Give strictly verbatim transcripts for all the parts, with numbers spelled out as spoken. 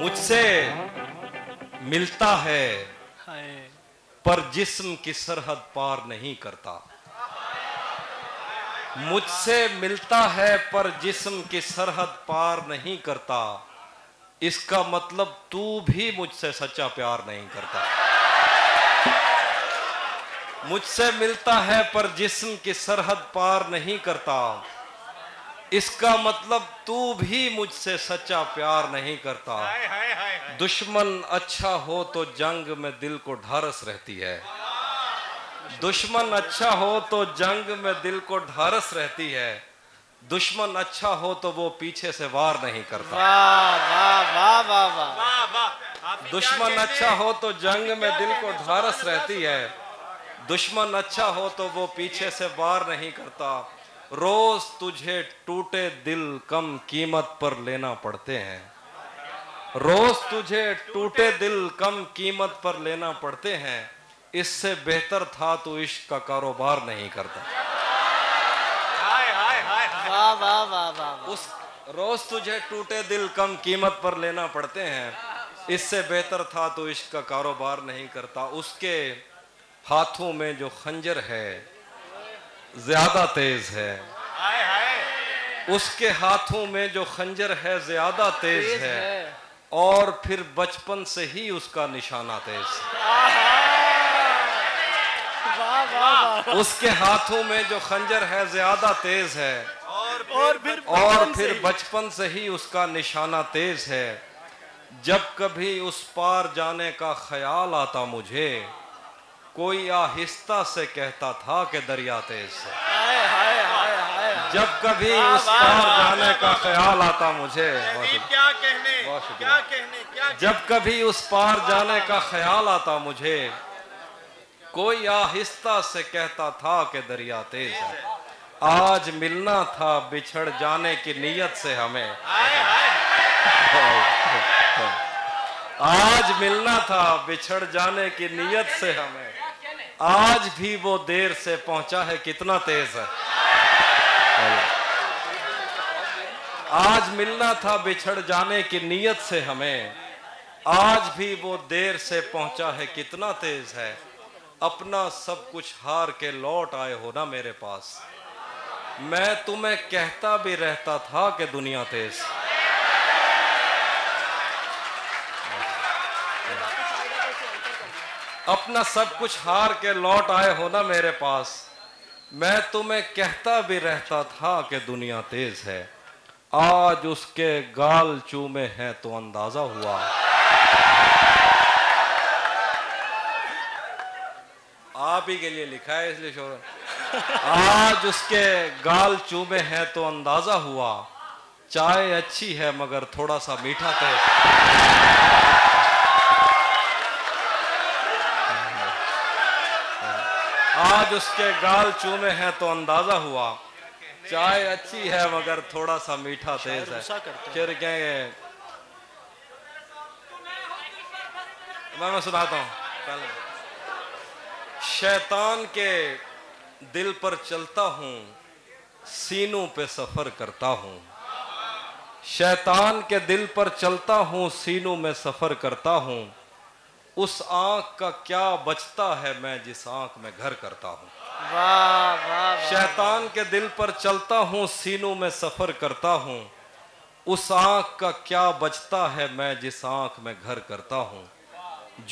मुझसे मिलता है पर जिस्म की सरहद पार नहीं करता। मुझसे मिलता है पर जिस्म की सरहद पार नहीं करता, इसका मतलब तू भी मुझसे सच्चा प्यार नहीं करता। मुझसे मिलता है पर जिस्म की सरहद पार नहीं करता, इसका मतलब तू भी मुझसे सच्चा प्यार नहीं करता। दुश्मन अच्छा हो तो जंग में दिल को ढारस रहती है। दुश्मन अच्छा हो तो जंग में दिल को ढारस रहती है। दुश्मन अच्छा हो तो वो पीछे से वार नहीं करता। वाह वाह वाह वाह वाह वाह। दुश्मन अच्छा हो तो जंग में दिल को ढारस रहती है। दुश्मन अच्छा हो तो वो पीछे से वार नहीं करता। रोज तुझे टूटे दिल कम कीमत पर लेना पड़ते हैं। रोज तुझे टूटे दिल कम कीमत पर लेना पड़ते हैं। इससे बेहतर था तू इश्क का कारोबार नहीं करता। हाय हाय हाय वाह वाह वाह वाह। उस रोज तुझे टूटे दिल कम कीमत पर लेना पड़ते हैं। इससे बेहतर था तू इश्क का कारोबार नहीं करता। उसके हाथों में जो खंजर है ज्यादा तेज है। हाय हाय। उसके हाथों में जो खंजर है ज्यादा तेज है और फिर बचपन से ही उसका निशाना तेज है। उसके हाथों में जो खंजर है ज्यादा तेज है और फिर और फिर बचपन से ही उसका निशाना तेज है। जब कभी उस पार जाने का ख्याल आता मुझे, कोई आहिस्ता से कहता था कि दरिया तेज है। जब कभी उस पार जाने का ख्याल आता मुझे, क्या कहने क्या कहने जब कभी उस पार जाने का ख्याल आता मुझे, कोई आहिस्ता से कहता था कि दरिया तेज है। आज मिलना था बिछड़ जाने की नीयत से हमें। आज मिलना था बिछड़ जाने की नीयत से हमें, आज भी वो देर से पहुंचा है कितना तेज है। आज मिलना था बिछड़ जाने की नीयत से हमें, आज भी वो देर से पहुंचा है कितना तेज है। अपना सब कुछ हार के लौट आए हो ना मेरे पास, मैं तुम्हें कहता भी रहता था कि दुनिया तेज। अपना सब कुछ हार के लौट आए हो ना मेरे पास, मैं तुम्हें कहता भी रहता था कि दुनिया तेज है। आज उसके गाल चूमे हैं तो अंदाजा हुआ, आप ही के लिए लिखा है इसलिए शोर। आज उसके गाल चूमे हैं तो अंदाजा हुआ, चाय अच्छी है मगर थोड़ा सा मीठा तेज। आज उसके गाल चूमे हैं तो अंदाजा हुआ, चाय अच्छी है मगर थोड़ा सा मीठा तेज है। शेर क्या है मैं मैं सुनाता हूँ। शैतान के दिल पर चलता हूँ, सीनों पे सफर करता हूँ। शैतान के दिल पर चलता हूँ, सीनों में सफर करता हूँ। उस आंख का क्या बचता है, मैं जिस आंख में घर करता हूँ। वाह वाह। शैतान के दिल पर चलता हूँ, सीनों में सफर करता हूँ। उस आंख का क्या बचता है, मैं जिस आंख में घर करता हूँ।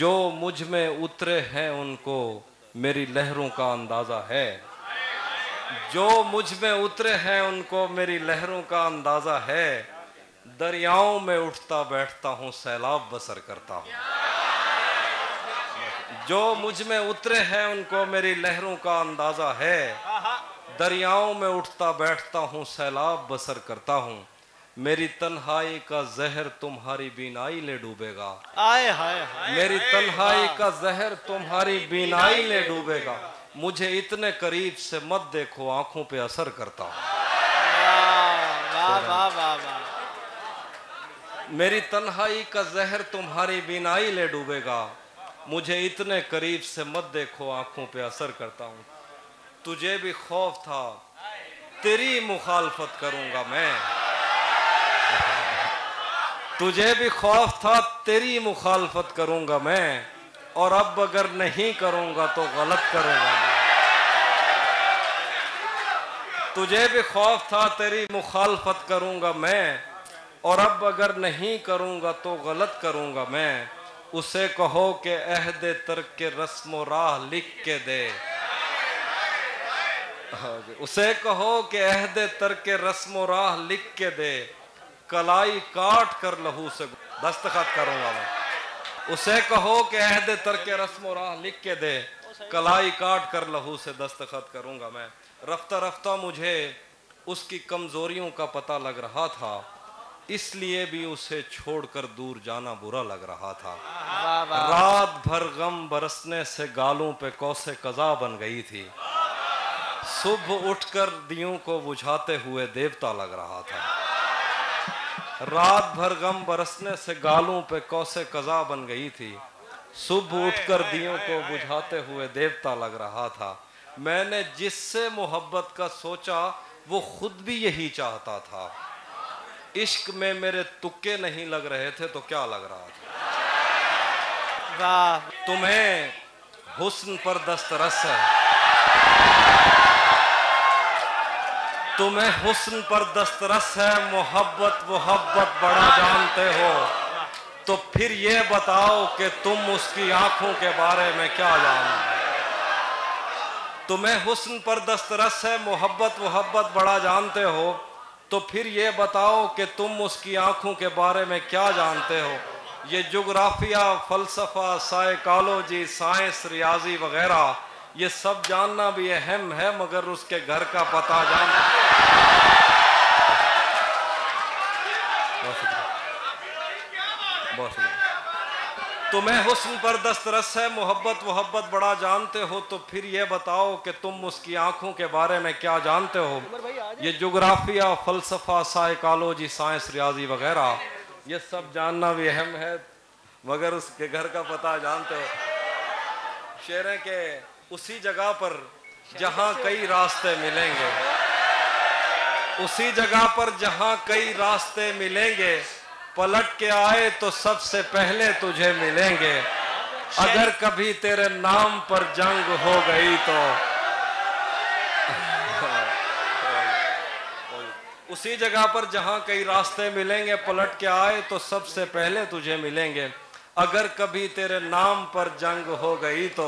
जो मुझ में उतरे हैं उनको मेरी लहरों का अंदाजा है। जो मुझ में उतरे हैं उनको मेरी लहरों का अंदाजा है। दरियाओं में उठता बैठता हूँ, सैलाब बसर करता हूँ। जो मुझ में उतरे हैं उनको मेरी लहरों का अंदाजा है। दरियाओं में उठता बैठता हूँ, सैलाब बसर करता हूँ। मेरी तन्हाई का जहर तुम्हारी बीनाई ले डूबेगा। आए हाय हाय। मेरी तन्हाई का जहर तुम्हारी बीनाई ले डूबेगा। मुझे इतने करीब से मत देखो, आंखों पे असर करता हूँ। मेरी तन्हाई का जहर तुम्हारी बीनाई ले डूबेगा। मुझे इतने करीब से मत देखो, आंखों पे असर करता हूँ। तुझे भी खौफ था तेरी मुखालफत करूँगा मैं। तुझे भी खौफ था तेरी मुखालफत करूंगा मैं, और अब अगर नहीं करूंगा तो गलत करूंगा मैं। तुझे भी खौफ था तेरी मुखालफत करूंगा मैं, और अब अगर नहीं करूंगा तो गलत करूंगा मैं। उसे कहो कि अहदे तर्क के रस्म व राह लिख के दे, उसे कहो कि अहदे तर्क के रस्म व राह लिख के दे, कलाई काट कर लहू से दस्तखत करूंगा मैं। उसे कहो कि अहदे तर्क के रस्म व राह लिख के दे, कलाई काट कर लहू से दस्तखत करूंगा मैं। रफ्ता रफ्ता मुझे उसकी कमजोरियों का पता लग रहा था, इसलिए भी उसे छोड़कर दूर जाना बुरा लग रहा था। रात भर गम बरसने से गालों पे कौसे कजा बन गई थी, सुबह उठकर दियों को बुझाते हुए देवता लग रहा था। रात भर गम बरसने से गालों पे कौसे कजा बन गई थी, सुबह उठकर दियों को बुझाते हुए देवता लग रहा था। मैंने जिससे मोहब्बत का सोचा वो खुद भी यही चाहता था, इश्क में मेरे तुक्के नहीं लग रहे थे तो क्या लग रहा था। वाह, तुम्हें हुस्न पर दस्तरस है, तुम्हें हुस्न पर दस्तरस है, मोहब्बत मोहब्बत बड़ा जानते हो, तो फिर ये बताओ कि तुम उसकी आंखों के बारे में क्या जानते हो। तुम्हें हुस्न पर दस्तरस है, मोहब्बत मोहब्बत बड़ा जानते हो, तो फिर ये बताओ कि तुम उसकी आंखों के बारे में क्या जानते हो। ये जुग्राफिया, फलसफा, साइकोलॉजी, साइंस, रियाजी वगैरह ये सब जानना भी अहम है, मगर उसके घर का पता जानना। बहुत शुक्रिया, बहुत शुक्रिया। तुम्हें हुस्न पर दस्तरस है, मोहब्बत मोहब्बत बड़ा जानते हो, तो फिर ये बताओ कि तुम उसकी आंखों के बारे में क्या जानते हो। ये जुग्राफिया, फलसफा, साइकोलॉजी, साइंस, रियाजी वगैरह ये सब जानना भी अहम है, मगर उसके घर का पता जानते हो। शेर है के उसी जगह पर जहाँ कई रास्ते मिलेंगे, उसी जगह पर जहाँ कई रास्ते मिलेंगे, पलट के आए तो सबसे पहले तुझे मिलेंगे। अगर कभी तेरे नाम पर जंग हो गई तो उसी जगह पर जहां कई रास्ते मिलेंगे, पलट के आए तो सबसे पहले तुझे मिलेंगे। अगर कभी तेरे नाम पर जंग हो गई तो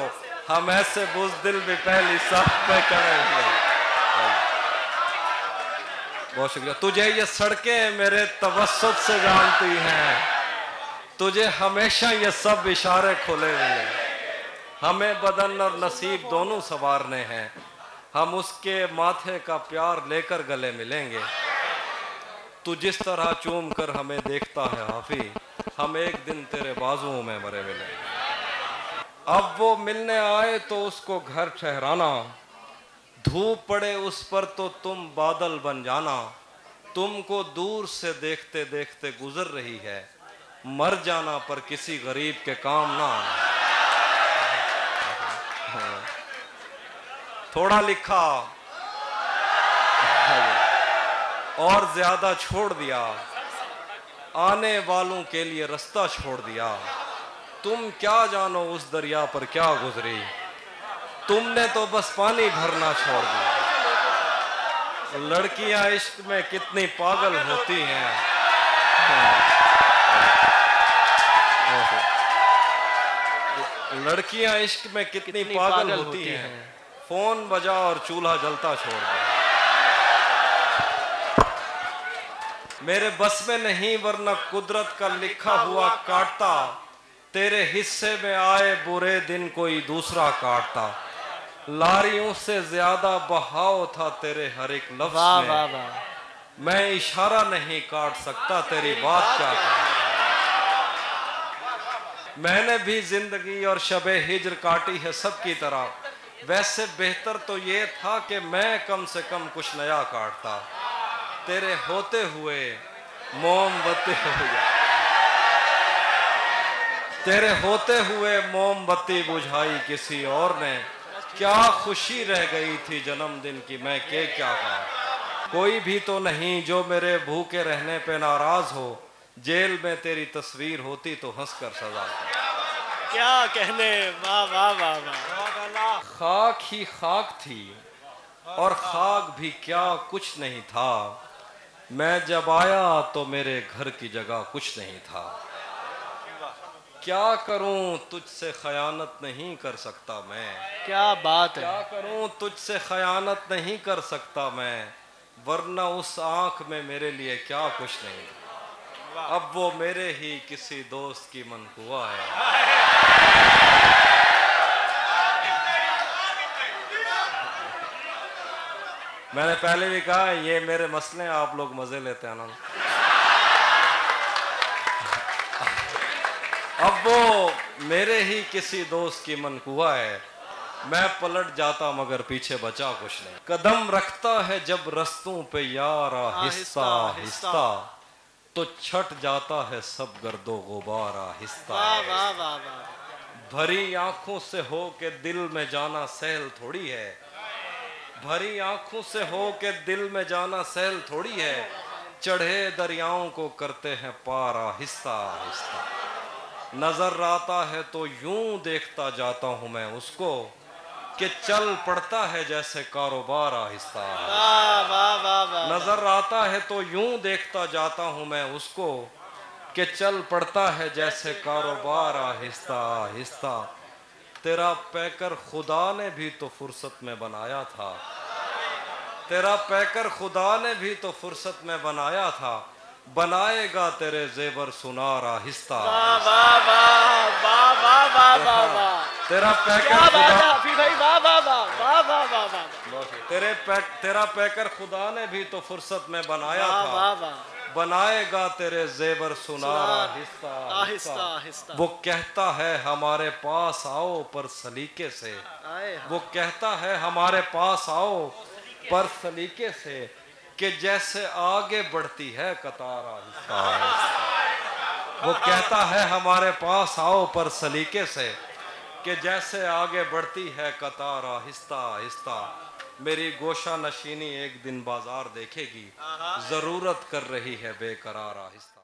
हम ऐसे बुज़दिल भी पहली सफ पे करेंगे। बहुत शुक्रिया। तुझे ये सड़कें मेरे तवस्सुत से जानती हैं, तुझे हमेशा ये सब इशारे खुले हुए हैं। हमें बदन और नसीब दोनों संवारने हैं, हम उसके माथे का प्यार लेकर गले मिलेंगे। तू जिस तरह चूम कर हमें देखता है हाफी, हम एक दिन तेरे बाजुओं में मरे मिलेंगे। अब वो मिलने आए तो उसको घर ठहराना, धूप पड़े उस पर तो तुम बादल बन जाना। तुमको दूर से देखते देखते गुजर रही है, मर जाना पर किसी गरीब के काम ना आना। थोड़ा लिखा और ज्यादा छोड़ दिया, आने वालों के लिए रास्ता छोड़ दिया। तुम क्या जानो उस दरिया पर क्या गुजरी, तुमने तो बस पानी भरना छोड़ दिया। लड़कियां इश्क में कितनी पागल होती हैं। लड़कियां इश्क में कितनी पागल होती हैं। फोन बजा और चूल्हा जलता छोड़ दिया। मेरे बस में नहीं वरना कुदरत का लिखा हुआ काटता, तेरे हिस्से में आए बुरे दिन कोई दूसरा काटता। लारियों से ज्यादा बहाव था तेरे हर एक लफ्ज़ में। वाह वाह, मैं इशारा नहीं काट सकता तेरी बात क्या कहूं। मैंने भी जिंदगी और शबे हिज्र काटी है सबकी तरह, वैसे बेहतर तो ये था कि मैं कम से कम कुछ नया काटता। तेरे होते हुए मोमबत्ती हो तेरे होते हुए मोमबत्ती बुझाई किसी और ने। क्या खुशी रह गई थी जन्मदिन की, मैं के क्या कहा। कोई भी तो नहीं जो मेरे भूखे रहने पे नाराज हो, जेल में तेरी तस्वीर होती तो हंसकर सजा। क्या कहने, वाह वाह वाह वाह। खाक ही खाक थी और खाक भी क्या कुछ नहीं था, मैं जब आया तो मेरे घर की जगह कुछ नहीं था। क्या करूं तुझसे खयानत नहीं कर सकता मैं, क्या बात है। क्या करूं तुझसे खयानत नहीं कर सकता मैं, वरना उस आंख में मेरे लिए क्या कुछ नहीं था। अब वो मेरे ही किसी दोस्त की मनकुआ है। मैंने पहले भी कहा ये मेरे मसले, आप लोग मजे लेते हैं ना। अब वो मेरे ही किसी दोस्त की मनकुआ है, मैं पलट जाता मगर पीछे बचा कुछ नहीं। कदम रखता है जब रस्तों पे यारा हिस्सा हिस्सा, तो छट जाता है सब गर्दो गुबारा हिस्सा। भरी आंखों से हो के दिल में जाना सहल थोड़ी है, भरी आंखों से हो के दिल में जाना सहल थोड़ी है, चढ़े दरियाओं को करते हैं पारा हिस्सा हिस्सा। नजर आता है तो यूं देखता जाता हूं मैं उसको, कि चल पड़ता है जैसे कारोबार आहिस्ता। नजर आता है तो यूं देखता जाता हूं मैं उसको, कि चल पड़ता है जैसे कारोबार आहिस्ता आहिस्ता। तेरा पैकर खुदा ने भी तो फुर्सत में बनाया था, तेरा पैकर खुदा ने भी तो फुर्सत में बनाया था, बनाएगा तेरे जेवर सुनार आहिस्ता। तेरा पैकर तेरे पैक, तेरा पैकर खुदा ने भी तो फुर्सत में बनाया था, बनाएगा तेरे जेवर सुनार आहिस्ता। वो कहता है हमारे पास आओ पर सलीके से, वो कहता है हमारे पास आओ पर सलीके से, कि जैसे आगे बढ़ती है कतार आहिस्ता। वो कहता है हमारे पास आओ पर सलीके से, कि जैसे आगे बढ़ती है कतार आहिस्ता आहिस्ता। मेरी गोशा नशीनी एक दिन बाजार देखेगी, जरूरत कर रही है बेकरार आहिस्ता।